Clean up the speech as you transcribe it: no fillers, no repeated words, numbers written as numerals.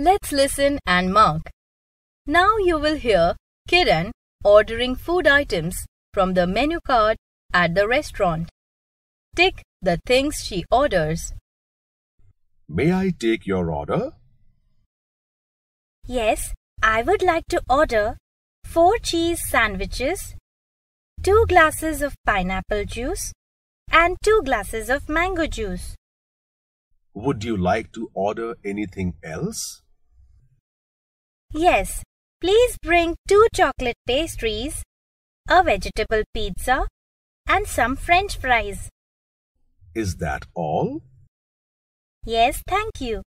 Let's listen and mark. Now you will hear Kiran ordering food items from the menu card at the restaurant. Tick the things she orders. May I take your order? Yes, I would like to order 4 cheese sandwiches, 2 glasses of pineapple juice, and 2 glasses of mango juice. Would you like to order anything else? Yes, please bring 2 chocolate pastries, a vegetable pizza, and some French fries. Is that all? Yes, thank you.